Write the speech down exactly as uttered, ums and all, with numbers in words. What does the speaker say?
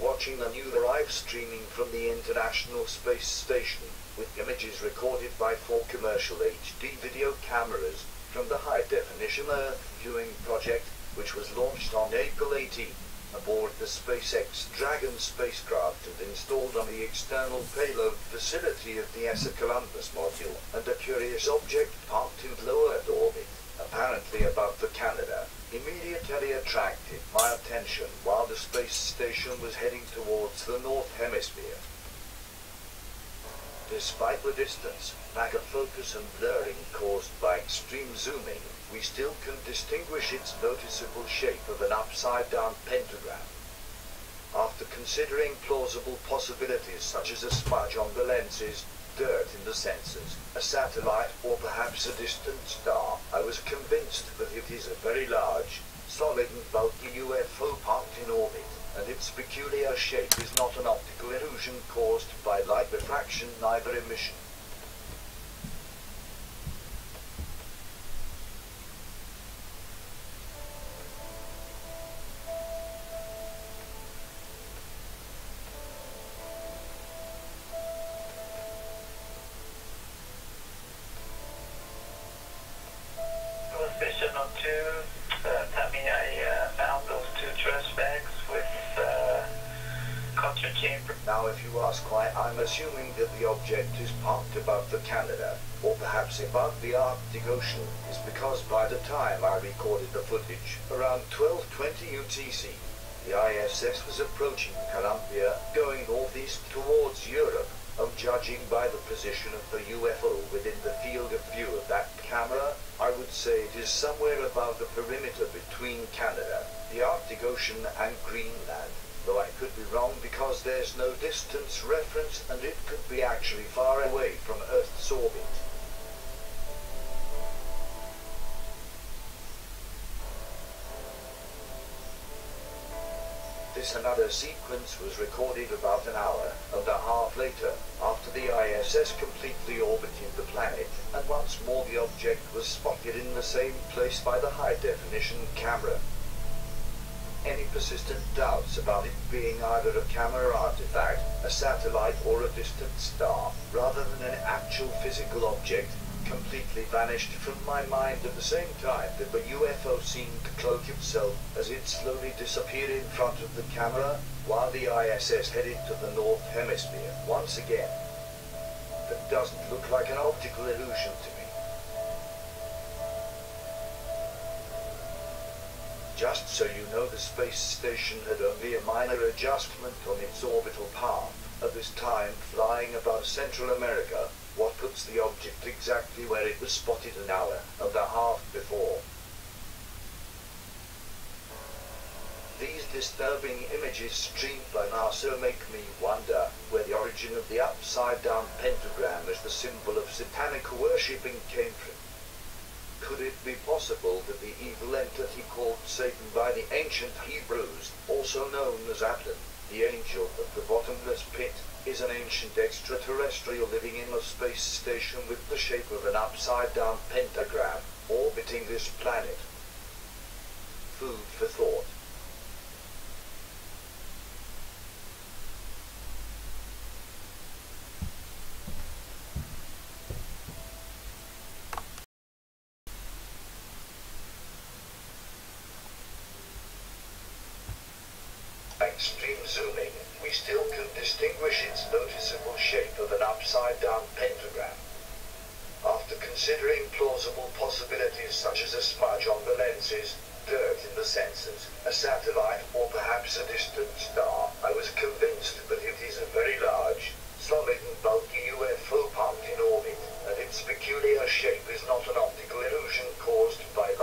Watching a new live streaming from the International Space Station with images recorded by four commercial H D video cameras from the high-definition Earth viewing project, which was launched on April eighteenth aboard the SpaceX Dragon spacecraft and installed on the external payload facility of the E S A Columbus module, and a curious object parked in low Earth orbit, apparently above the Canada, immediately attracted my attention while the space station was heading towards the North Hemisphere. Despite the distance, lack of focus and blurring caused by extreme zooming, we still can distinguish its noticeable shape of an upside-down pentagram. After considering plausible possibilities such as a smudge on the lenses, dirt in the sensors, a satellite, or perhaps a distant star, I was convinced that it is a very large, solid and bulky U F O parked in orbit, and its peculiar shape is not an optical illusion caused by light refraction, neither emission. Now, if you ask why, I'm assuming that the object is parked above the Canada, or perhaps above the Arctic Ocean, is because by the time I recorded the footage, around twelve twenty U T C, the I S S was approaching Colombia, going northeast towards Europe, and judging by the position of the U F O within the field of view of that camera, I would say it is somewhere above the perimeter between Canada, the Arctic Ocean and Greenland. Though I could be wrong because there's no distance reference and it could be actually far away from Earth's orbit. This another sequence was recorded about an hour and a half later, after the I S S completely orbited the planet, and once more the object was spotted in the same place by the high-definition camera. Any persistent doubts about it being either a camera artifact, a satellite, or a distant star, rather than an actual physical object, completely vanished from my mind at the same time that the U F O seemed to cloak itself as it slowly disappeared in front of the camera, while the I S S headed to the North Hemisphere once again. That doesn't look like an optical illusion to me. Just so you know, the space station had only a minor adjustment on its orbital path, at this time flying above Central America, what puts the object exactly where it was spotted an hour and a half before. These disturbing images streamed by NASA make me wonder where the origin of the upside-down pentagram as the symbol of satanic worshipping came from. Could it be possible that the evil entity called Satan by the ancient Hebrews, also known as Atlan, the angel of the bottomless pit, is an ancient extraterrestrial living in a space station with the shape of an upside-down pentagram, orbiting this planet? Food for thought. Extreme zooming, we still can distinguish its noticeable shape of an upside-down pentagram. After considering plausible possibilities such as a smudge on the lenses, dirt in the sensors, a satellite, or perhaps a distant star, I was convinced that it is a very large, solid and bulky U F O parked in orbit, and its peculiar shape is not an optical illusion caused by